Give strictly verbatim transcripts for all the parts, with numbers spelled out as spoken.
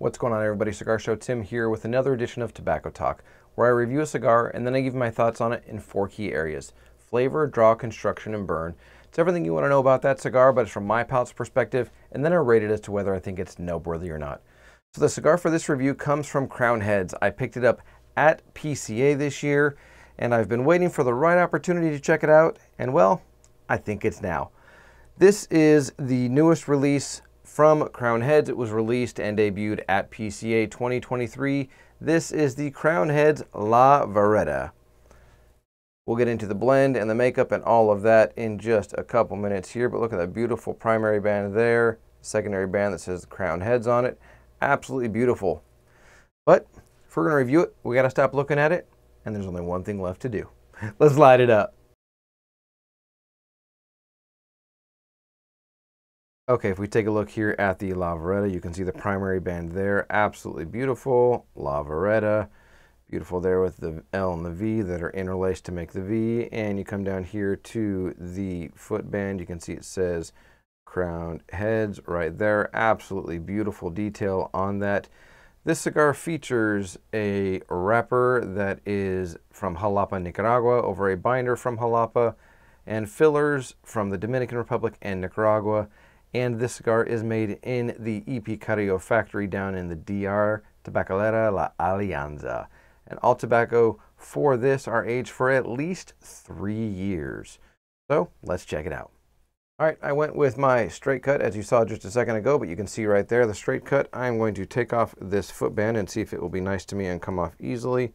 What's going on, everybody? Cigar Show Tim here with another edition of Tobacco Talk, where I review a cigar and then I give my thoughts on it in four key areas: flavor, draw, construction, and burn. It's everything you want to know about that cigar, but it's from my palate's perspective, and then I rate it as to whether I think it's noteworthy or not. So the cigar for this review comes from Crowned Heads. I picked it up at P C A this year, and I've been waiting for the right opportunity to check it out, and well, I think it's now. This is the newest release from Crowned Heads. It was released and debuted at P C A twenty twenty-three. This is the Crowned Heads La Vereda. We'll get into the blend and the makeup and all of that in just a couple minutes here, but look at that beautiful primary band there, secondary band that says Crowned Heads on it. Absolutely beautiful. But if we're going to review it, we got to stop looking at it, and there's only one thing left to do. Let's light it up. Okay, if we take a look here at the La Vereda, you can see the primary band there. Absolutely beautiful. La Vereda. Beautiful there with the L and the V that are interlaced to make the V. And you come down here to the footband. You can see it says Crowned Heads right there. Absolutely beautiful detail on that. This cigar features a wrapper that is from Jalapa, Nicaragua, over a binder from Jalapa, and fillers from the Dominican Republic and Nicaragua. And this cigar is made in the E P Carrillo factory down in the D R, Tabacalera La Alianza. And all tobacco for this are aged for at least three years. So let's check it out. All right, I went with my straight cut, as you saw just a second ago, but you can see right there the straight cut. I'm going to take off this footband and see if it will be nice to me and come off easily.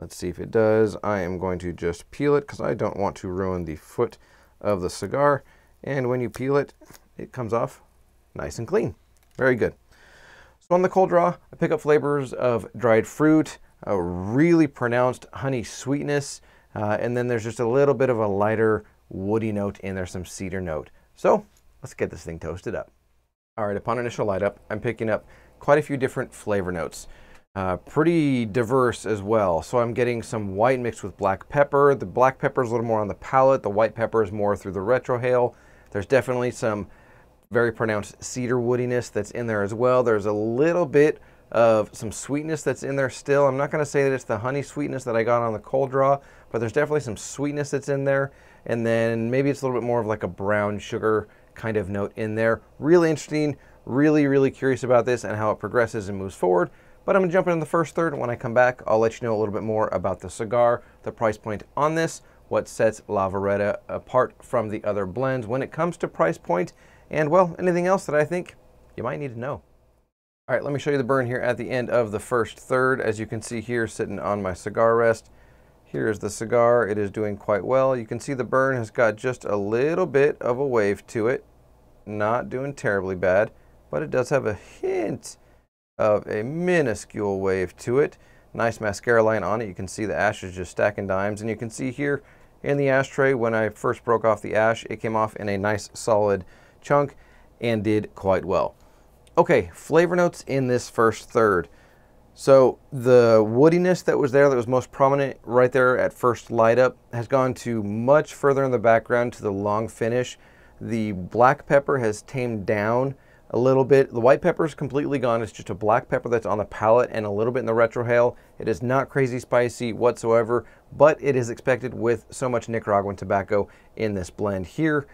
Let's see if it does. I am going to just peel it because I don't want to ruin the foot of the cigar. And when you peel it, it comes off nice and clean. Very good. So on the cold draw, I pick up flavors of dried fruit, a really pronounced honey sweetness, uh, and then there's just a little bit of a lighter woody note, and there's some cedar note. So let's get this thing toasted up. All right, upon initial light up, I'm picking up quite a few different flavor notes. Uh, pretty diverse as well. So I'm getting some white mixed with black pepper. The black pepper is a little more on the palate. The white pepper is more through the retrohale. There's definitely some very pronounced cedar woodiness that's in there as well. There's a little bit of some sweetness that's in there still. I'm not going to say that it's the honey sweetness that I got on the cold draw, but there's definitely some sweetness that's in there. And then maybe it's a little bit more of like a brown sugar kind of note in there. Really interesting. Really, really curious about this and how it progresses and moves forward. But I'm going to jump into the first third. When I come back, I'll let you know a little bit more about the cigar, the price point on this, what sets La Vereda apart from the other blends when it comes to price point, and, well, anything else that I think you might need to know. All right, let me show you the burn here at the end of the first third. As you can see here, sitting on my cigar rest, here is the cigar. It is doing quite well. You can see the burn has got just a little bit of a wave to it. Not doing terribly bad, but it does have a hint of a minuscule wave to it. Nice mascara line on it. You can see the ash is just stacking dimes. And you can see here in the ashtray, when I first broke off the ash, it came off in a nice solid chunk and did quite well. Okay, flavor notes in this first third. So the woodiness that was there, that was most prominent right there at first light up, has gone to much further in the background to the long finish. The black pepper has tamed down a little bit. The white pepper is completely gone. It's just a black pepper that's on the palate and a little bit in the retrohale. It is not crazy spicy whatsoever, but it is expected with so much Nicaraguan tobacco in this blend here.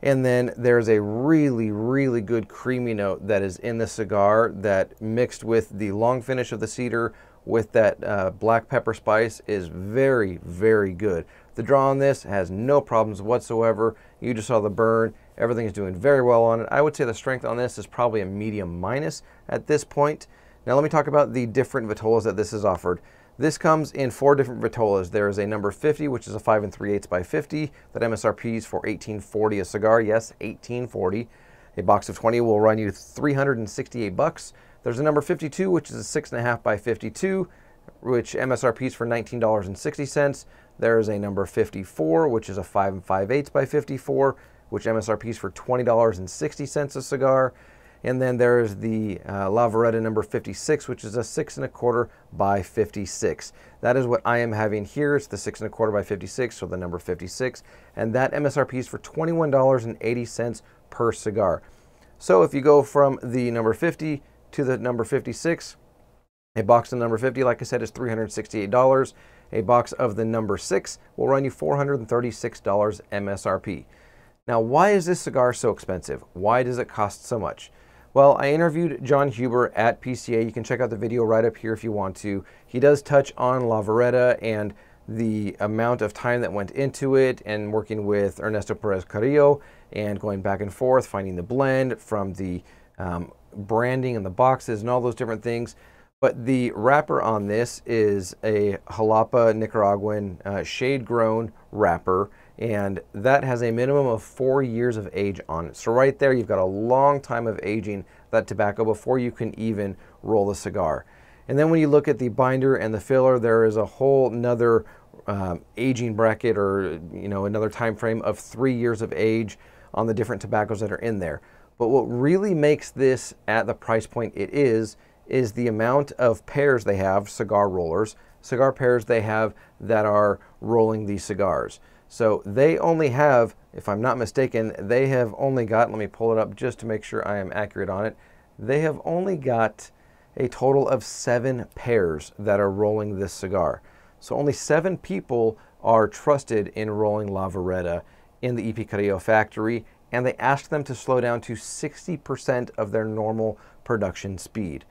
And then there's a really, really good creamy note that is in the cigar that, mixed with the long finish of the cedar with that uh, black pepper spice, is very, very good. The draw on this has no problems whatsoever. You just saw the burn. Everything is doing very well on it. I would say the strength on this is probably a medium minus at this point. Now let me talk about the different vitolas that this is offered. This comes in four different vitolas. There is a number fifty, which is a five and three eighths by fifty. That M S R P is for eighteen forty a cigar. Yes, eighteen forty. A box of twenty will run you three hundred sixty-eight bucks. There's a number fifty-two, which is a six and a half by fifty-two, which M S R P is for nineteen dollars and sixty cents. There is a number fifty-four, which is a five and five eighths by fifty-four. Which M S R P is for twenty dollars and sixty cents a cigar. And then there is the uh, La Vereda number fifty-six, which is a six and a quarter by fifty-six. That is what I am having here. It's the six and a quarter by fifty-six, so the number fifty-six. And that M S R P is for twenty-one dollars and eighty cents per cigar. So if you go from the number fifty to the number fifty-six. A box of the number fifty, like I said, is three hundred sixty-eight dollars. A box of the number six will run you four hundred thirty-six dollars M S R P. Now, why is this cigar so expensive? Why does it cost so much? Well, I interviewed John Huber at P C A. You can check out the video right up here if you want to. He does touch on La Vereda and the amount of time that went into it, and working with Ernesto Perez Carrillo and going back and forth, finding the blend from the um, branding and the boxes and all those different things. But the wrapper on this is a Jalapa Nicaraguan uh, shade grown wrapper, and that has a minimum of four years of age on it. So right there, you've got a long time of aging that tobacco before you can even roll the cigar. And then when you look at the binder and the filler, there is a whole nother um, aging bracket, or you know, another time frame of three years of age on the different tobaccos that are in there. But what really makes this at the price point it is, is the amount of pairs they have, cigar rollers, cigar pairs they have that are rolling these cigars. So they only have, if I'm not mistaken, they have only got, let me pull it up just to make sure I am accurate on it, they have only got a total of seven pairs that are rolling this cigar. So only seven people are trusted in rolling La Vereda in the E P. Carrillo factory, and they asked them to slow down to sixty percent of their normal production speed.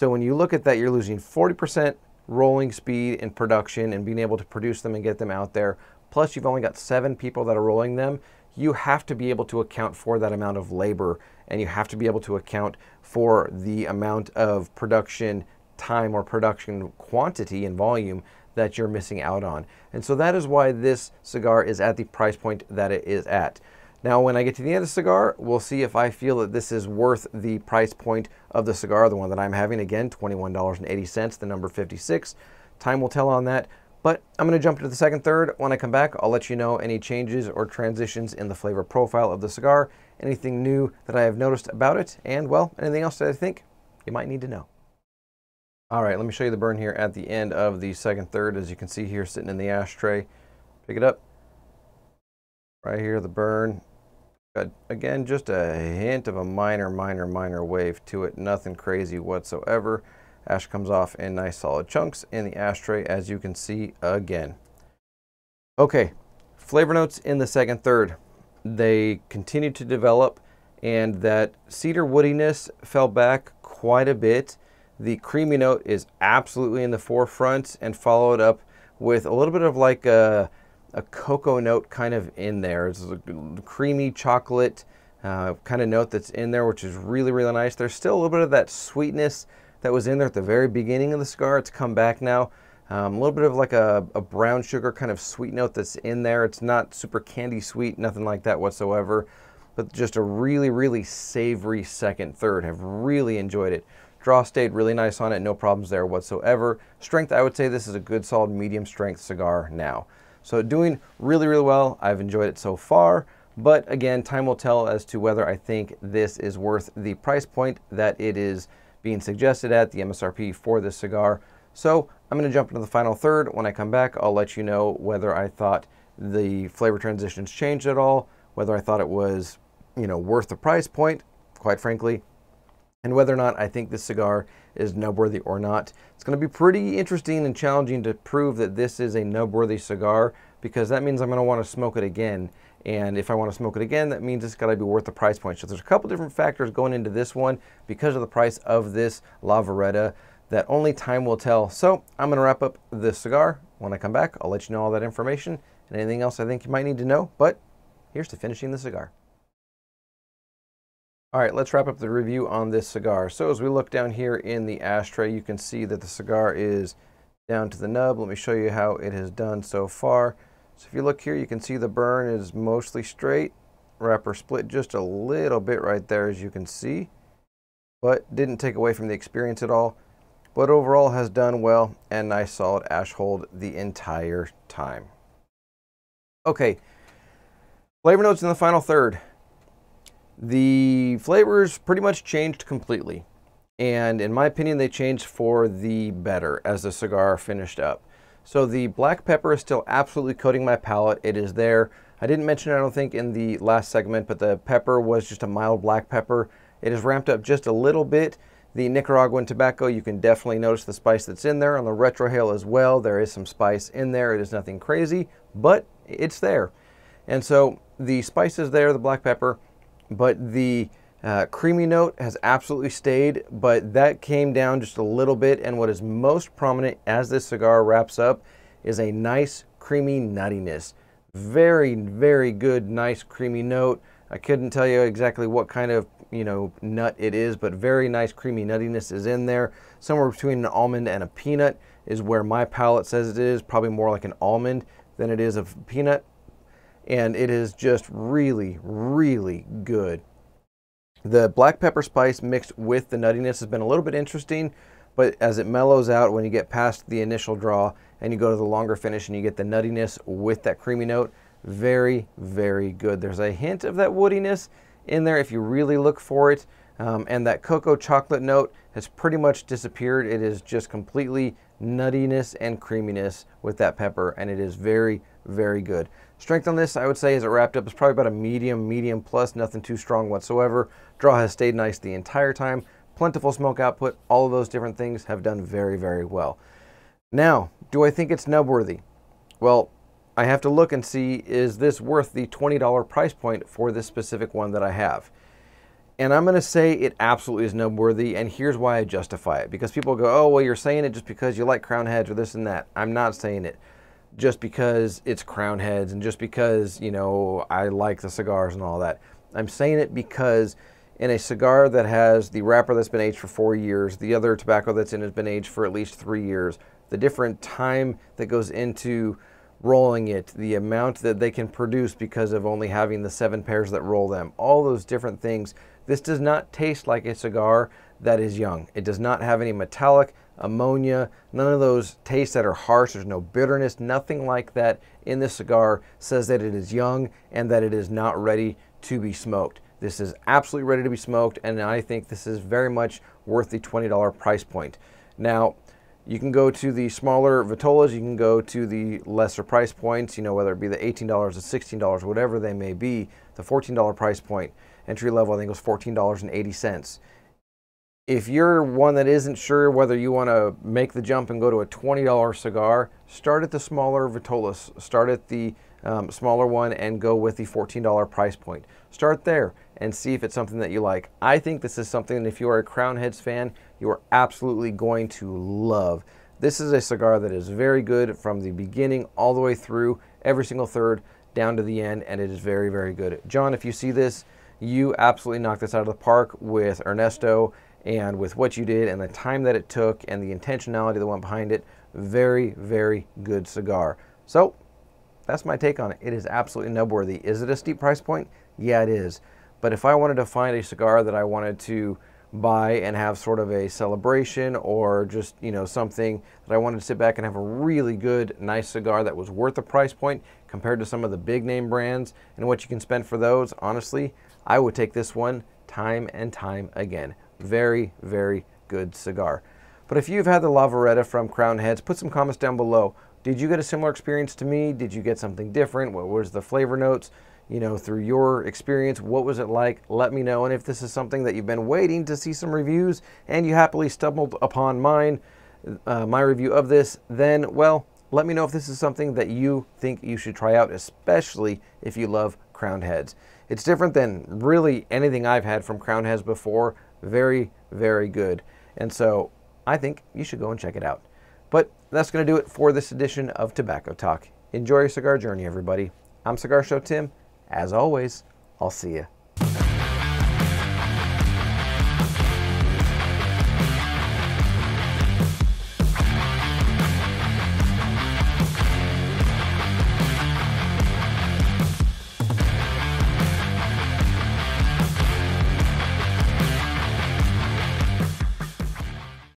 So when you look at that, you're losing forty percent rolling speed in production and being able to produce them and get them out there. Plus, you've only got seven people that are rolling them. You have to be able to account for that amount of labor, and you have to be able to account for the amount of production time or production quantity and volume that you're missing out on. And so that is why this cigar is at the price point that it is at. Now, when I get to the end of the cigar, we'll see if I feel that this is worth the price point of the cigar, the one that I'm having, again, twenty-one dollars and eighty cents, the number fifty-six. Time will tell on that, but I'm going to jump into the second third. When I come back, I'll let you know any changes or transitions in the flavor profile of the cigar, anything new that I have noticed about it, and, well, anything else that I think you might need to know. All right, let me show you the burn here at the end of the second third. As you can see here, sitting in the ashtray, pick it up. Right here, the burn. Got, again, just a hint of a minor, minor, minor wave to it. Nothing crazy whatsoever. Ash comes off in nice solid chunks in the ashtray, as you can see again. Okay, flavor notes in the second third. They continued to develop, and that cedar woodiness fell back quite a bit. The creamy note is absolutely in the forefront and followed up with a little bit of like a a cocoa note kind of in there. It's a creamy chocolate uh, kind of note that's in there, which is really, really nice. There's still a little bit of that sweetness that was in there at the very beginning of the cigar. It's come back now. Um, a little bit of like a, a brown sugar kind of sweet note that's in there. It's not super candy sweet, nothing like that whatsoever, but just a really, really savory second third. I've really enjoyed it. Draw stayed really nice on it, no problems there whatsoever. Strength, I would say this is a good solid medium strength cigar now. So doing really, really well. I've enjoyed it so far, but again, time will tell as to whether I think this is worth the price point that it is being suggested at, the M S R P for this cigar. So I'm gonna jump into the final third. When I come back, I'll let you know whether I thought the flavor transitions changed at all, whether I thought it was, you know, worth the price point, quite frankly, and whether or not I think this cigar is nub-worthy or not. It's going to be pretty interesting and challenging to prove that this is a nub-worthy cigar, because that means I'm going to want to smoke it again. And if I want to smoke it again, that means it's got to be worth the price point. So there's a couple different factors going into this one because of the price of this La Vereda that only time will tell. So I'm going to wrap up this cigar. When I come back, I'll let you know all that information and anything else I think you might need to know. But here's to finishing the cigar. All right, let's wrap up the review on this cigar. So as we look down here in the ashtray, you can see that the cigar is down to the nub. Let me show you how it has done so far. So if you look here, you can see the burn is mostly straight. Wrapper split just a little bit right there, as you can see, but didn't take away from the experience at all. But overall has done well, and nice solid ash hold the entire time. Okay, flavor notes in the final third. The flavors pretty much changed completely, and in my opinion they changed for the better as the cigar finished up. So the black pepper is still absolutely coating my palate. It is there. I didn't mention it, I don't think, in the last segment, but the pepper was just a mild black pepper. It is ramped up just a little bit. the Nicaraguan tobacco, you can definitely notice the spice that's in there. On the retrohale as well, there is some spice in there. It is nothing crazy, but it's there. And so the spice is there, the black pepper, but the uh, creamy note has absolutely stayed, but that came down just a little bit. And what is most prominent as this cigar wraps up is a nice creamy nuttiness. Very, very good, nice creamy note. I couldn't tell you exactly what kind of, you know, nut it is, but very nice creamy nuttiness is in there. Somewhere between an almond and a peanut is where my palate says it is, probably more like an almond than it is a peanut. And it is just really, really good. The black pepper spice mixed with the nuttiness has been a little bit interesting, but as it mellows out when you get past the initial draw and you go to the longer finish and you get the nuttiness with that creamy note, very, very good. There's a hint of that woodiness in there if you really look for it, um, and that cocoa chocolate note has pretty much disappeared. It is just completely nuttiness and creaminess with that pepper, and it is very, very good. Strength on this, I would say, as it wrapped up, is probably about a medium, medium plus, nothing too strong whatsoever. Draw has stayed nice the entire time. Plentiful smoke output, all of those different things have done very, very well. Now, do I think it's nub-worthy? Well, I have to look and see, is this worth the twenty dollar price point for this specific one that I have? And I'm gonna say it absolutely is nub-worthy, and here's why I justify it. Because people go, oh, well, you're saying it just because you like Crowned Heads or this and that. I'm not saying it just because it's Crowned Heads and just because, you know, I like the cigars and all that. I'm saying it because in a cigar that has the wrapper that's been aged for four years, the other tobacco that's in has been aged for at least three years, the different time that goes into rolling it, the amount that they can produce because of only having the seven pairs that roll them, all those different things, this does not taste like a cigar that is young. It does not have any metallic, ammonia, none of those tastes that are harsh. There's no bitterness, nothing like that in this cigar says that it is young and that it is not ready to be smoked. This is absolutely ready to be smoked, and I think this is very much worth the twenty dollar price point. Now, you can go to the smaller Vitolas, you can go to the lesser price points, you know, whether it be the eighteen dollars or sixteen dollars, whatever they may be, the fourteen dollar price point. Entry level, I think, was fourteen dollars and eighty cents. If you're one that isn't sure whether you want to make the jump and go to a twenty dollar cigar, start at the smaller Vitolas, start at the um, smaller one and go with the fourteen dollar price point. Start there and see if it's something that you like. I think this is something that if you are a Crowned Heads fan, you are absolutely going to love. This is a cigar that is very good from the beginning all the way through, every single third down to the end, and it is very, very good. John, if you see this, you absolutely knocked this out of the park with Ernesto and with what you did and the time that it took and the intentionality that went behind it. Very, very good cigar. So that's my take on it. It is absolutely nub-worthy. Is it a steep price point? Yeah, it is. But if I wanted to find a cigar that I wanted to buy and have sort of a celebration or just, you know, something that I wanted to sit back and have a really good, nice cigar that was worth the price point compared to some of the big name brands and what you can spend for those, honestly, I would take this one time and time again. Very, very good cigar. But if you've had the La Vereda from Crowned Heads, put some comments down below. Did you get a similar experience to me? Did you get something different? What was the flavor notes? You know, through your experience, what was it like? Let me know. And if this is something that you've been waiting to see some reviews and you happily stumbled upon mine, uh, my review of this, then, well, let me know if this is something that you think you should try out, especially if you love Crowned Heads. It's different than really anything I've had from Crowned Heads before. Very, very good. And so I think you should go and check it out. But that's going to do it for this edition of Tobacco Talk. Enjoy your cigar journey, everybody. I'm Cigar Show Tim. As always, I'll see you.